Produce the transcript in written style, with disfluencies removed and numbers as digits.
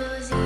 for you.